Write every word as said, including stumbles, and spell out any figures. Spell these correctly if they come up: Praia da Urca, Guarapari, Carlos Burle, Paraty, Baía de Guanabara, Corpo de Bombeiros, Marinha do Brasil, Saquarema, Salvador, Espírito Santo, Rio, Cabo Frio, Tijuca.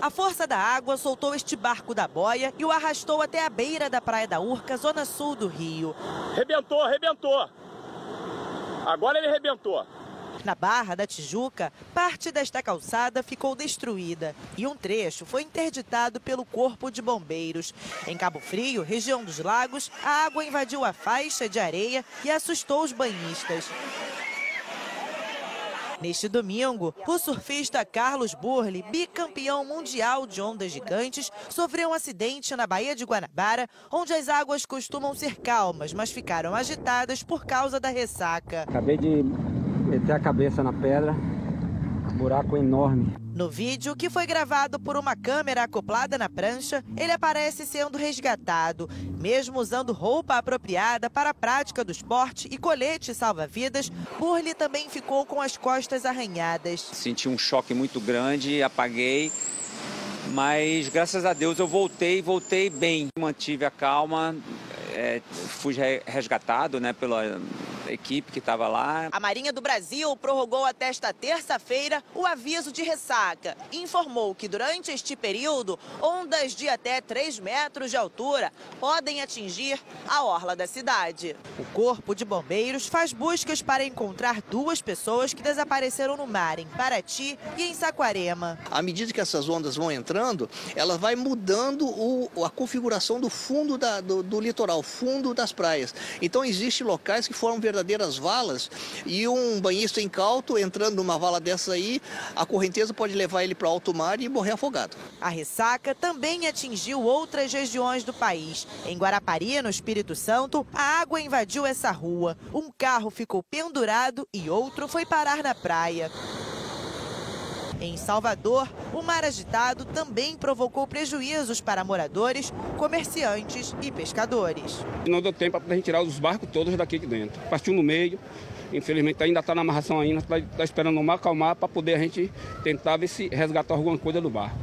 A força da água soltou este barco da boia e o arrastou até a beira da Praia da Urca, zona sul do Rio. Rebentou, rebentou. Agora ele rebentou. Na Barra da Tijuca, parte desta calçada ficou destruída e um trecho foi interditado pelo Corpo de Bombeiros. Em Cabo Frio, região dos lagos, a água invadiu a faixa de areia e assustou os banhistas. Neste domingo, o surfista Carlos Burle, bicampeão mundial de ondas gigantes, sofreu um acidente na Baía de Guanabara, onde as águas costumam ser calmas, mas ficaram agitadas por causa da ressaca. Acabei de meter a cabeça na pedra, buraco enorme. No vídeo, que foi gravado por uma câmera acoplada na prancha, ele aparece sendo resgatado. Mesmo usando roupa apropriada para a prática do esporte e colete salva-vidas, Burle também ficou com as costas arranhadas. Senti um choque muito grande, apaguei, mas graças a Deus eu voltei, voltei bem. Mantive a calma, é, fui resgatado, né, pela equipe que estava lá. A Marinha do Brasil prorrogou até esta terça-feira o aviso de ressaca. Informou que durante este período, ondas de até três metros de altura podem atingir a orla da cidade. O Corpo de Bombeiros faz buscas para encontrar duas pessoas que desapareceram no mar, em Paraty e em Saquarema. À medida que essas ondas vão entrando, ela vai mudando o, a configuração do fundo da, do, do litoral, fundo das praias. Então, existem locais que foram verdadeiros verdadeiras valas, e um banhista incauto entrando numa vala dessa aí, a correnteza pode levar ele para alto mar e morrer afogado. A ressaca também atingiu outras regiões do país. Em Guarapari, no Espírito Santo, a água invadiu essa rua. Um carro ficou pendurado e outro foi parar na praia. Em Salvador, o mar agitado também provocou prejuízos para moradores, comerciantes e pescadores. Não deu tempo para a gente tirar os barcos todos daqui de dentro. Partiu no meio, infelizmente ainda está na amarração ainda, está esperando o mar acalmar para poder a gente tentar ver se resgatar alguma coisa do barco.